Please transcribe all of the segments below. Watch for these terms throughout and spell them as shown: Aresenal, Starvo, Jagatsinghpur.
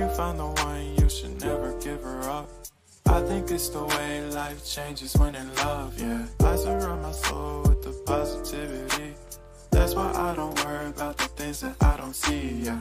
you found the one, you should never give her up. I think it's the way life changes when in love, yeah. I surround my soul with the positivity. That's why I don't worry about the things that I don't see, yeah.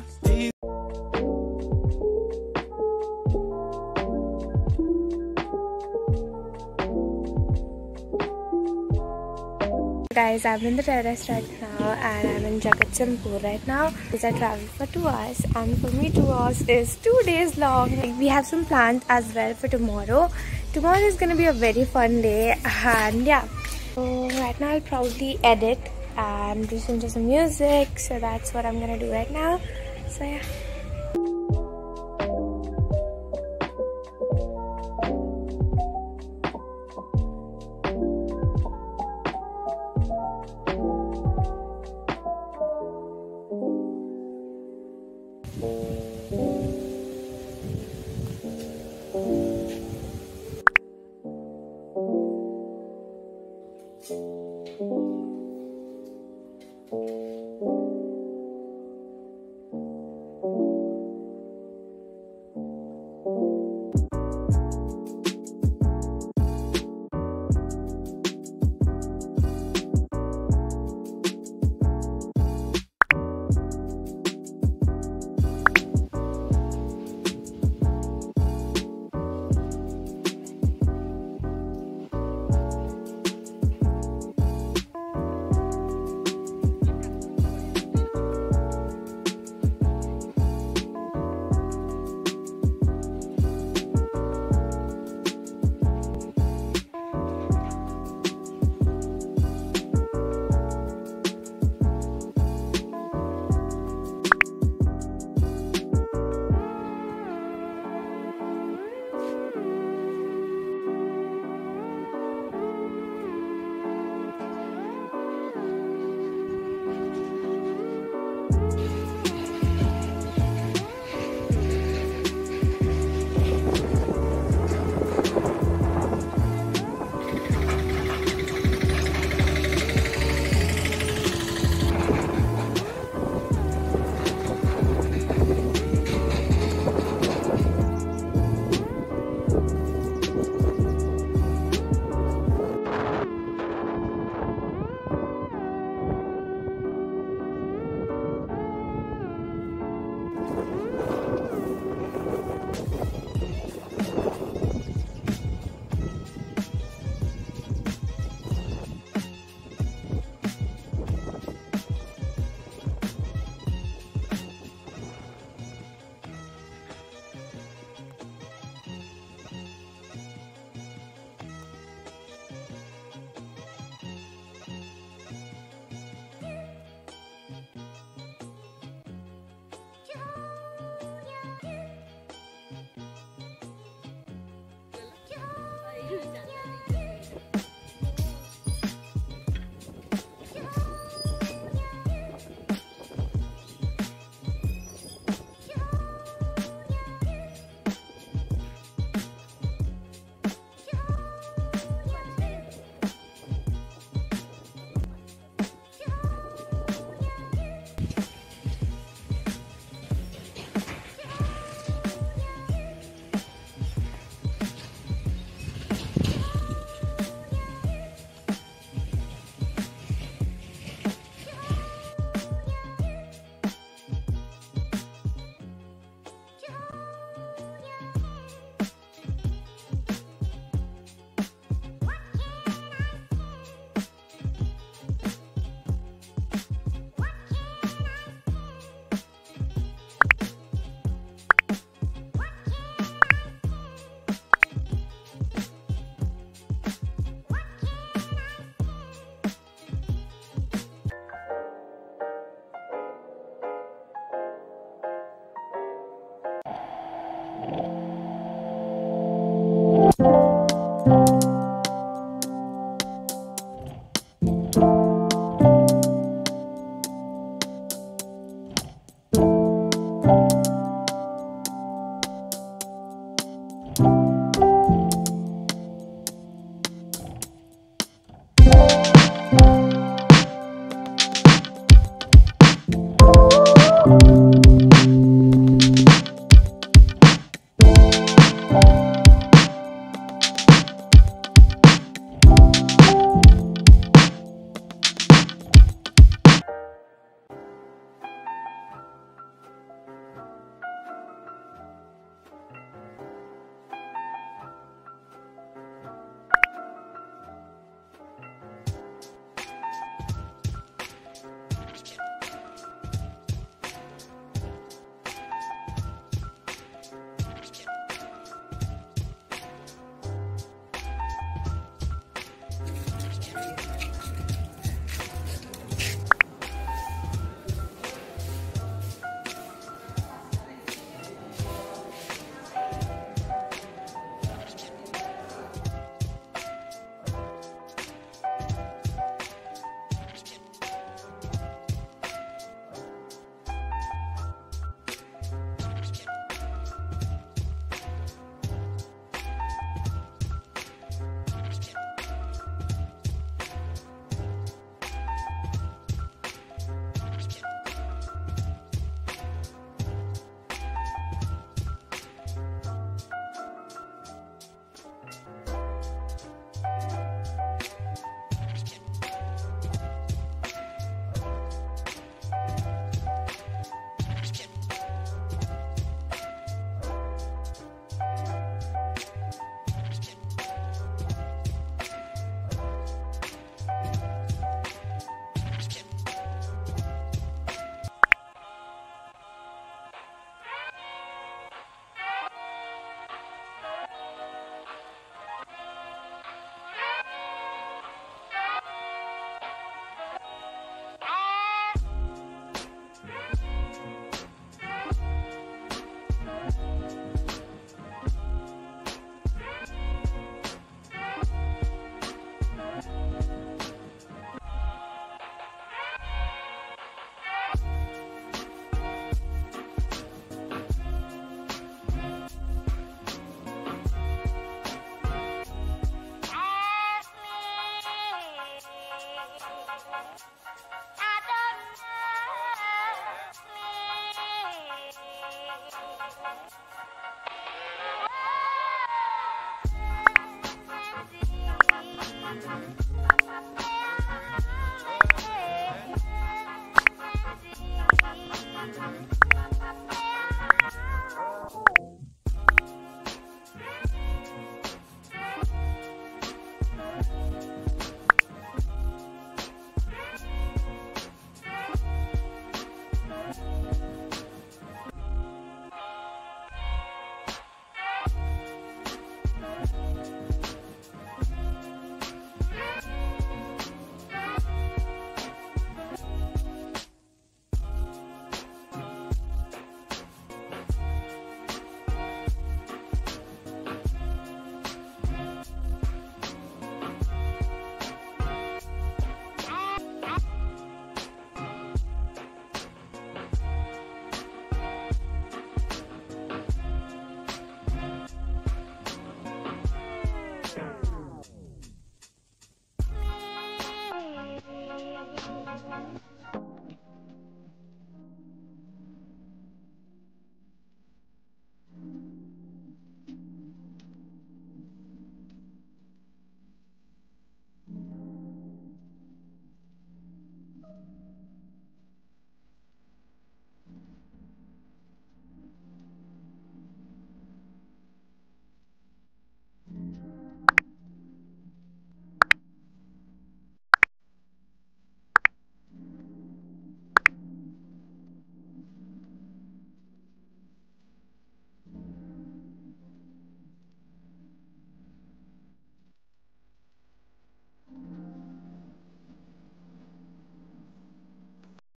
Guys, I'm in the terrace right now and I'm in Jagatsinghpur right now because I travel for 2 hours, and for me 2 hours is 2 days long. We have some plans as well for tomorrow. Tomorrow is gonna be a very fun day, and yeah, so right now I'll probably edit and listen to some music, so that's what I'm gonna do right now. So yeah.